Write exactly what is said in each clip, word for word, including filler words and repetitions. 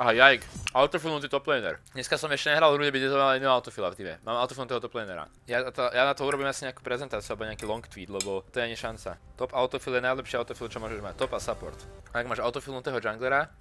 Aha, jajk. Autofilnutý top laner. Dneska som ešte nehral v rude, kde to mal jedného autofila v týme. Mám autofilnutého top lanera. Ja, to, ja na to urobím asi nejakú prezentáciu alebo nejaký long tweet, lebo to je ani šanca. Top autofil je najlepší autofil, čo môžeš mať. Top a support. A ak máš autofilnutého junglera,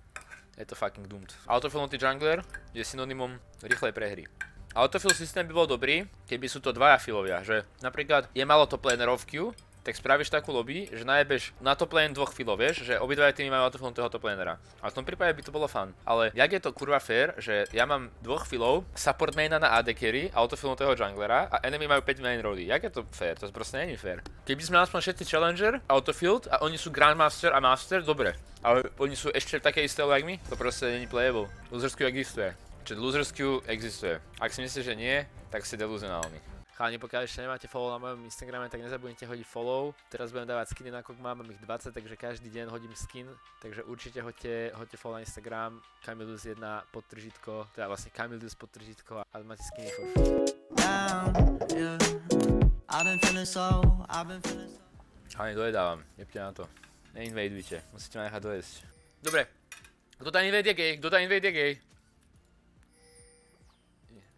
je to fucking doomed. Autofilnutý jungler je synonymum rýchlej prehry. Autofil systém by bol dobrý, keby sú to dvaja filovia, že napríklad je malo top lanerov v Q, tak spravíš takú lobby, že najebeš na top lane dvoch filov, vieš, že obidva týmy majú autofilnutého top lanera. A v tom prípade by to bolo fun. Ale jak je to kurva fair, že ja mám dvoch filov, support maina na á dé carry, autofilnutého junglera a enemy majú päť main roady. Jak je to fair? To proste nie je fair. Keby sme aspoň všetci challenger, autofield a oni sú grandmaster a master, dobre. Ale oni sú ešte také isté jak my, to proste není playable. Losers Q existuje. Čiže Losers Q existuje. Ak si myslíš, že nie, tak si deluzionálny. Chalani, pokiaľ ešte nemáte follow na mojom Instagrame, tak nezabudnite hodiť follow. Teraz budem dávať skiny na kok mám, mám ich dvadsať, takže každý deň hodím skin. Takže určite hoďte, hoďte follow na Instagram, Kamilius jeden podtržítko, teda vlastne Kamilius podtržítko a máte skiny for free. Chalani, dojedávam, jebte na to. Neinvadujte, musíte ma nechať dojesť. Dobre, kto tá invade je gay, kto tá invade je gay?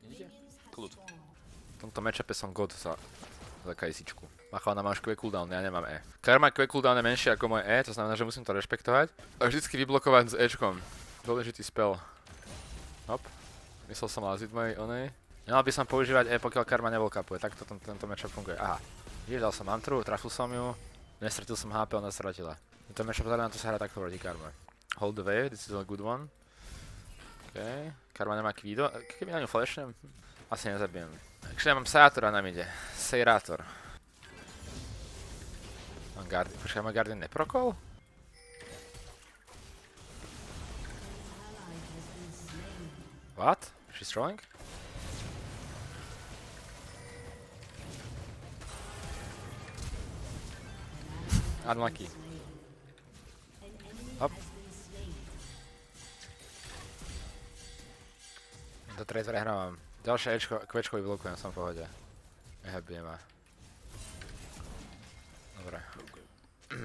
Vidíte? Kľud. V tomto matchupe som god za, za Kaisičku. Má chalana, máš Q cooldown, ja nemám E. Karma Q cooldown je menšie ako moje E, to znamená, že musím to rešpektovať. A vždycky vyblokovať s Ečkom. Dôležitý spell. Hop. Myslel som laziť mojej onej. Nemal by som používať E, pokiaľ Karma nevolkapuje. Takto ten, tento matchup funguje. Aha. Vidíš, dal som Mantru, trafil som ju. Nestratil som há pé, ona stratila. Tento matchup zároveň na to sa hrá takto proti Karma. Hold the wave, this is a good one. Okay. Karma nemá kvído. Keby na ňu flashnem, asi nezabijem. Takže ja mám Seiratora na mide. Seirator. Mám Guardian. Počkaj, mám Guardian neprokol? What? She's throwing? Unlucky. Hop. Do trade prehrávam. Ďalšie Ečko, Kvečko vyblokujem, som v pohode. Nehebie ma. Dobre.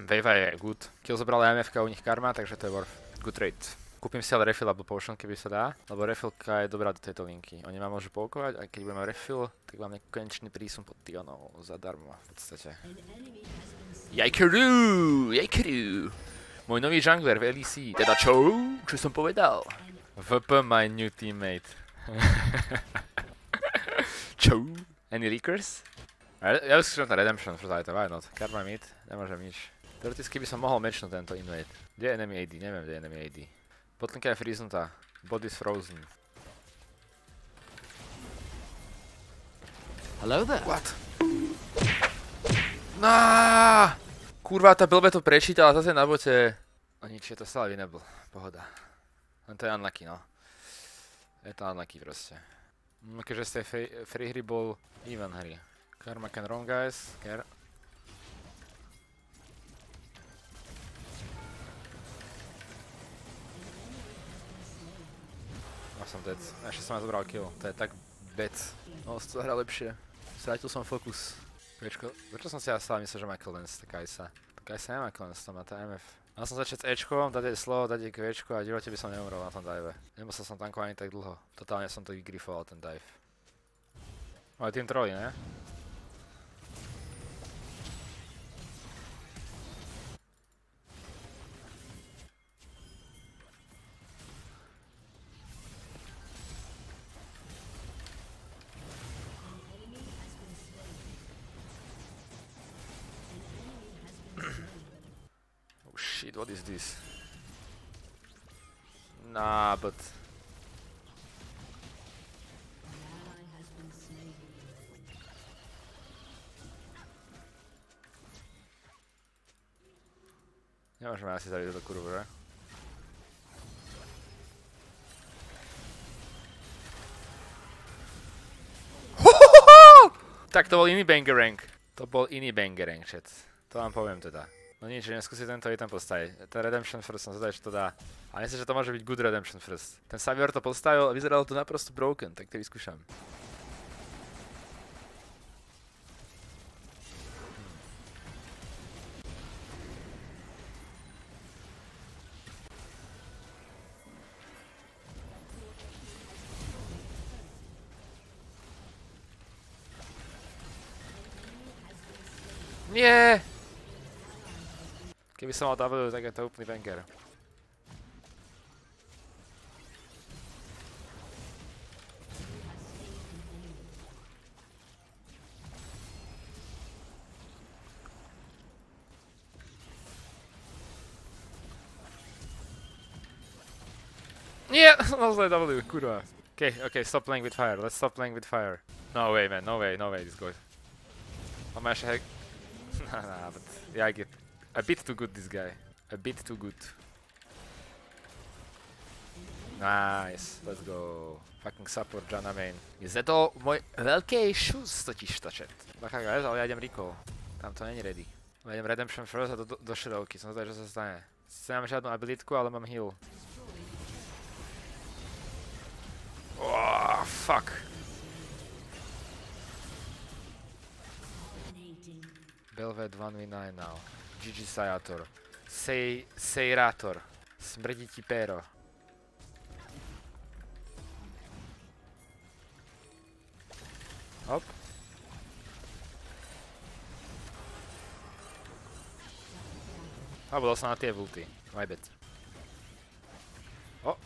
Vejva je good. Kill zobrala em efka u nich Karma, takže to je worth. Good trade. Kúpim si ale refill alebo potion, keby sa dá. Lebo refillka je dobrá do tejto linky. Oni ma môžu poukovať a keď budem refill, tak mám nekonečný prísun pod Tionou. Zadarmo, v podstate. Jajkeru! Jajkeru! Môj nový jungler v el é cé. Teda čo? Čo som povedal? vé pé my new teammate. Čau. Any leakers? Ja už skúšam na Redemption, pretože why not? Karma mid, nemôžem nič. Teoreticky by som mohol matchnúť tento invade. Kde je enemy á dé? Neviem, kde je enemy á dé. Botlinka je freeznutá. Body's frozen. Hello there. What? Náááááá! Kurva, tá Belveth to prečítala zase na bote. A nič, je to stále winnable. Pohoda. Len to je unlucky, no. Je to unlucky proste. Keďže z tej free hry bol even hry. Karma can roam guys. Care. A som dead. Ešte som ma zobral kill. To je tak bad. No, to hra lepšie. Strátil som fokus. Prečo, prečo som si ja stále myslel, že má kill lens, tá Kaisa. Tá Kaisa nemá kill lens, tam má tá em ef. Mal som začať s Ečkom, dať jej slovo, dať jej Kvečko a divote by som neumrel na tom dive. Nemusel som tankovaný tak dlho. Totálne som to vygrifoval ten dive. Ale tým troli, ne? Shit, what is this? Nah, but nemôžeme asi zaviť do kurvu, že? Tak to bol iný bangerang. To bol iný bangerang, chat. To vám poviem teda. No nič, že neskúsi tento item postaviť. Ten Redemption First, som zvedal, čo to dá. A myslím, že to môže byť good Redemption First. Ten Savior to postavil a vyzeralo to naprosto broken, tak to vyskúšam. Yeah! Give me some more doubles, I get to open the Vanguard. Yeah, that was a W, kurwa. Okay, okay, stop playing with fire, let's stop playing with fire. No way, man, no way, no way, this goes. I'm actually... nah, nah, but yeah, I get a bit too good, this guy. A bit too good. Nice, let's go. Fucking support Janna main. Je zde to můj velký issues totiž ta chat. Bacha, guys, ale já jdem Rico. Tam to není ready. Já jdem Redemption first a do, do, do Shadowky, co se stane. Sice nemám žádnou abilitku, ale mám heal. Oh, fuck. Belveth one v nine now. G G Seirator. Sei... Seirator. Smrdí ti péro. Hop. A bylo se na tie vulty. My bad. Oh,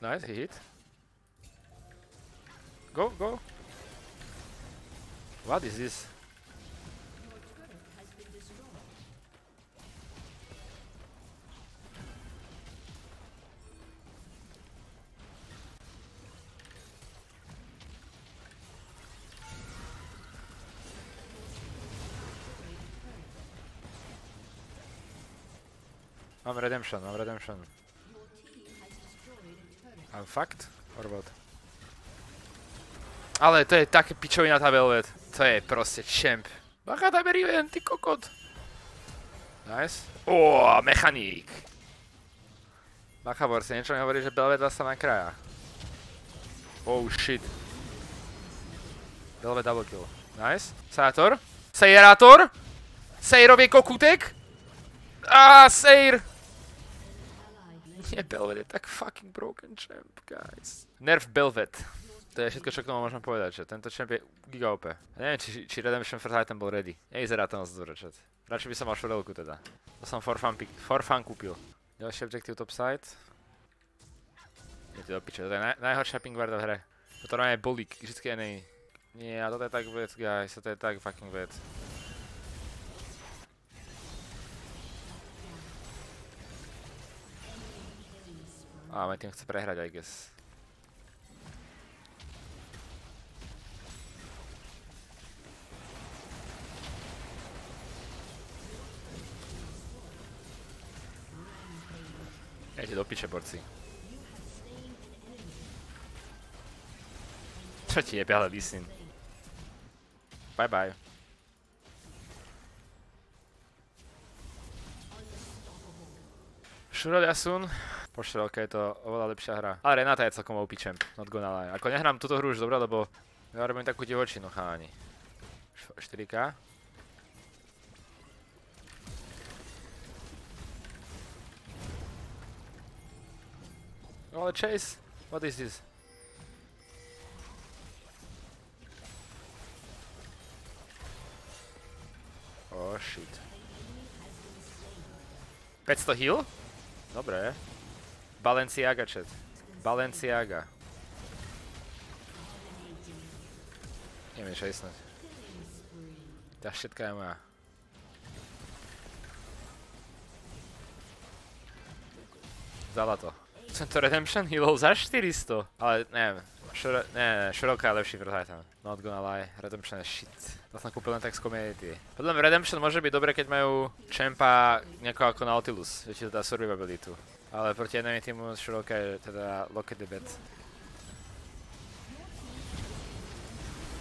nice, he hit. Go, go! What is this? I'm redemption, I'm redemption. I'm fucked? Or what? Ale to je také pičovina ta Belveth. To je prostě champ. Bacha ta Beriven, ty kokot. Nice. Oh, mechanik. Bacha borce, niečo mi hovorí, že Belveth vás sa nakrája. Oh shit. Belveth double kill. Nice. Seirator. Seirator. Seirový kokutek. Ah, Seir. Nie, Belveth je tak fucking broken champ, guys. Nerf Belveth. To je všetko, čo k tomu môžem povedať, že tento champ je giga O P. Neviem, či, či Redemption for Titan bol ready. Nejzerá to moc dobre, chat. Radšej by som mal šodelku teda. To som for fun, for fun kúpil. Ďalší objektív topside. Je to do piče, to je naj, najhoršia pingvarda v hre. Toto má je bolík, vždycky je nej. Nie, a toto je tak vec, guys, toto je tak fucking vec. Á, my tým chce prehrať, I guess. Jde do piče, borci. Co ti jebe, ale lísín. Bye bye. Šurodiasun. Pošrelka je to oveľa lepšia hra. Ale Renata je celkom O P champ, not gonna lie. Ako nehrám túto hru už dobre, lebo ja robím takú divočinu, cháni. štyri K. Oh, Chase, what is this? Oh shit. päťsto heal? Dobre. Balenciaga chat. Balenciaga. Neviem čo isnúť. Tá všetká je moja. Dala to. Som to Redemption healov za štyristo, ale neviem, šuro, ne, ne, šurovka je lepší vrhaj tam. Not gonna lie, Redemption je shit. To som kúpil len tak z community. Podľa mňa Redemption môže byť dobre, keď majú champa niekoho ako Nautilus, že či to dá survivabilitu. Ale proti jednému týmu šurovka je teda lock the bed.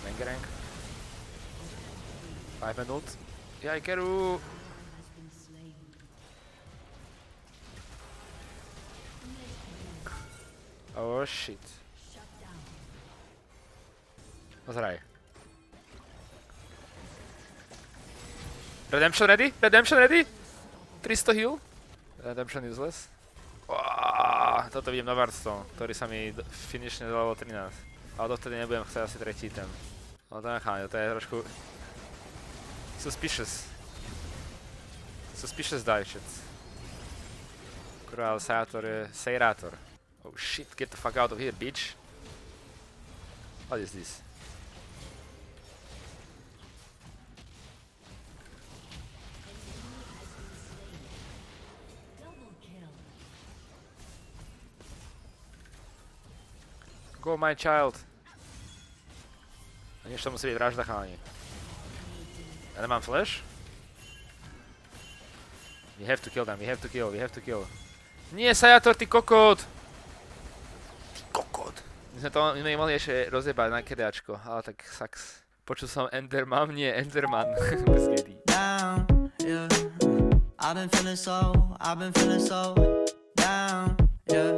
Mangerang. päť minút. Jajkeru! Oh shit. Pozeraj. Redemption ready? Redemption ready? tristo heal? Redemption useless. Oaaaaah, toto vidím na Warstone, ktorý sa mi finishne dalo trinásť. Ale dovtedy nebudem chcieť asi tretí item. No to necháme, to je trošku... suspicious. Suspicious dive shit. Corral, Seirator, uh, Seirator. Oh shit, get the fuck out of here, bitch. What is this? Go, my child. Jeszcze muszę być rażna, kochani. Ale mam flash? We have to kill them, we have to kill, we have to kill. Nie, Seirator, ty kokot! Ty kokot! Myśmy to my mogli jeszcze rozjebać na kiedaczko, ale tak saks. Poczuł sam Enderman, nie, Enderman. Bez kiedi. Down, yeah. I've been feeling so, I've been feeling so. Down, yeah.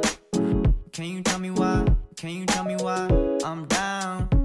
Can you tell me why? Can you tell me why? I'm down.